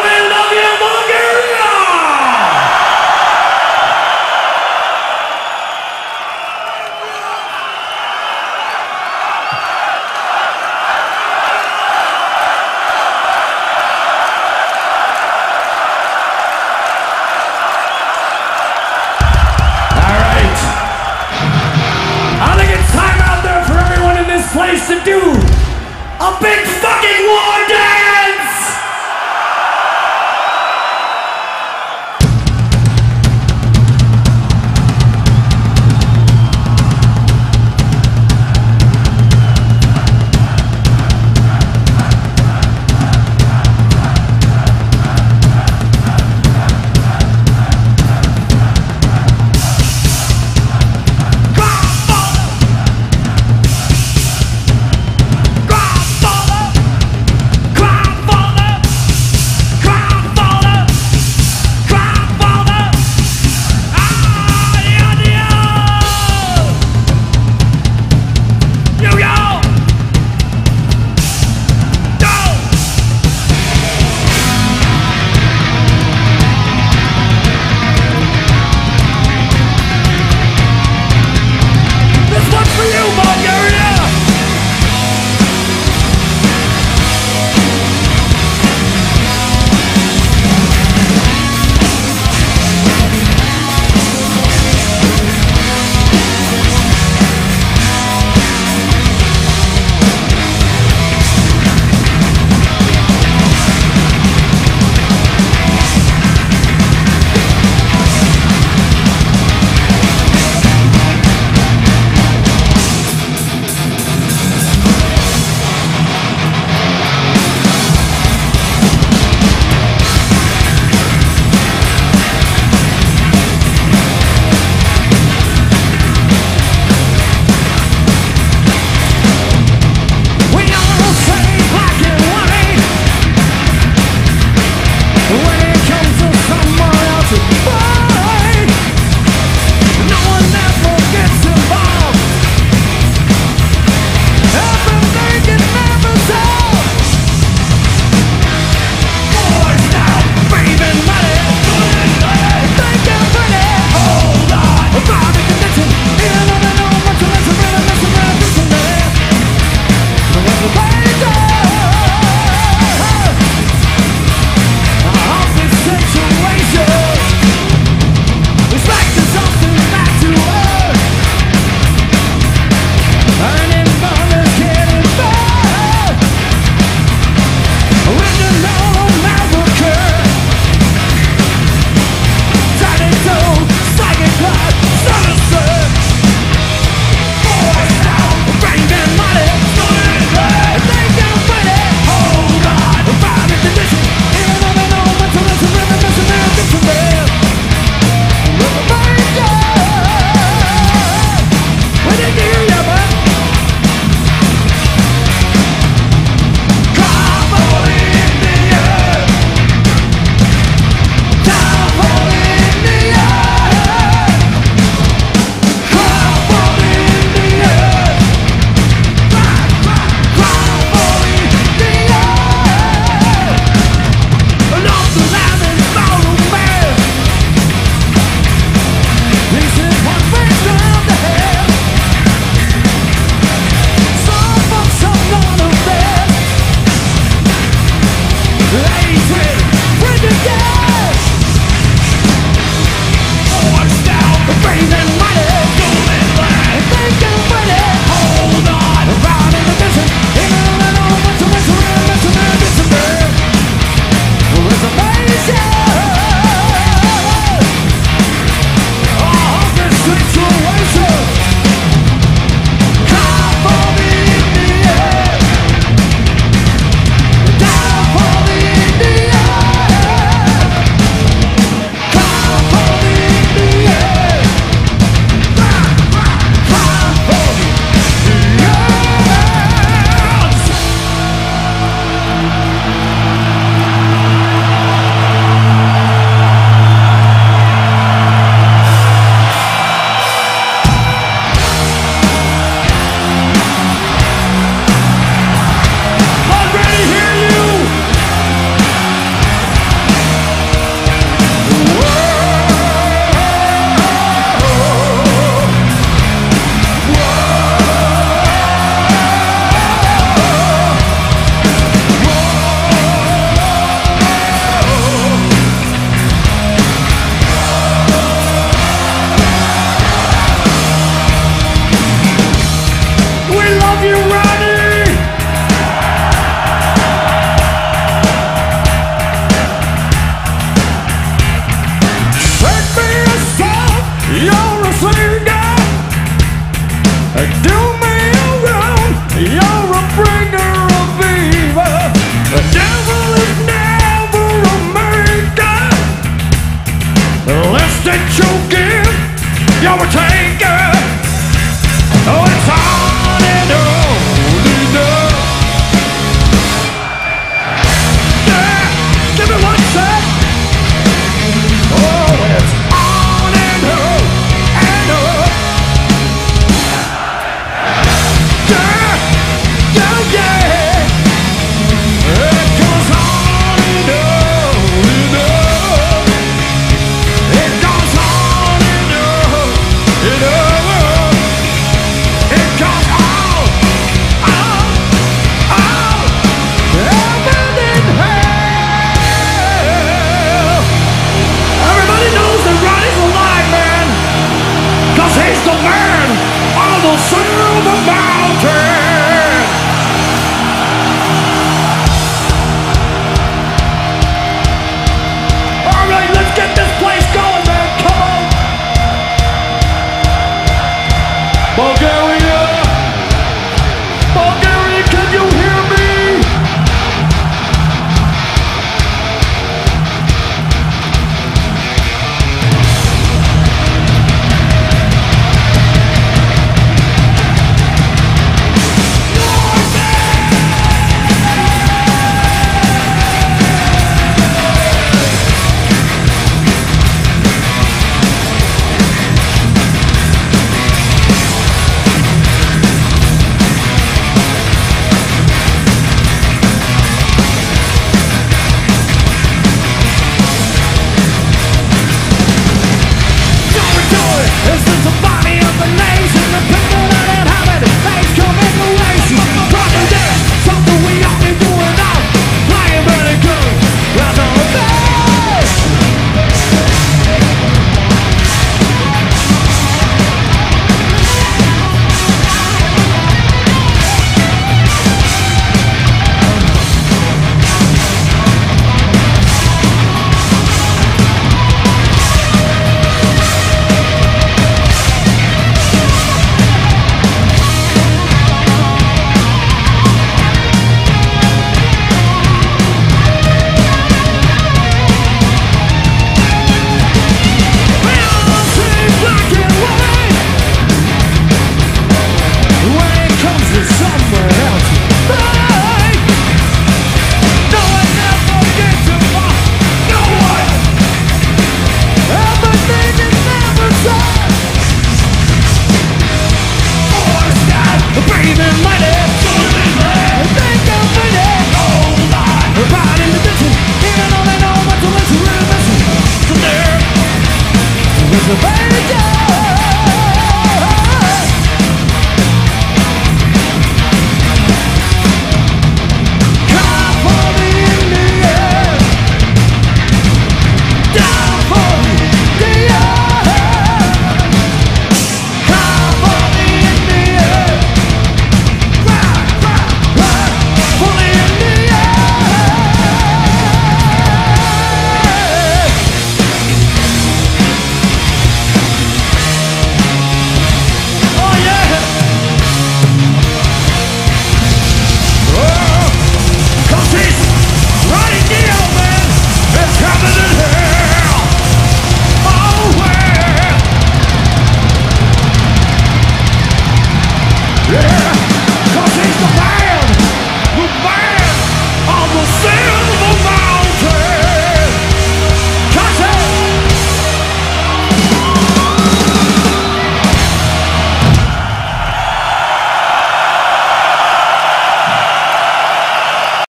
win of you, Bulgaria! All right. I think it's time out there for everyone in this place to do a big fucking war dance! overtime.